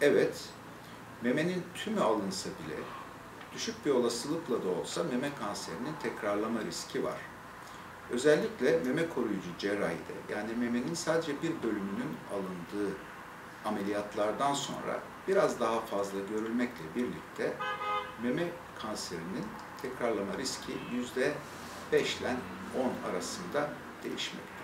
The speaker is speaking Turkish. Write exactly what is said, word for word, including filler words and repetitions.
Evet, memenin tümü alınsa bile düşük bir olasılıkla da olsa meme kanserinin tekrarlama riski var. Özellikle meme koruyucu cerrahide, yani memenin sadece bir bölümünün alındığı ameliyatlardan sonra biraz daha fazla görülmekle birlikte meme kanserinin tekrarlama riski yüzde beş ile on arasında değişmektedir.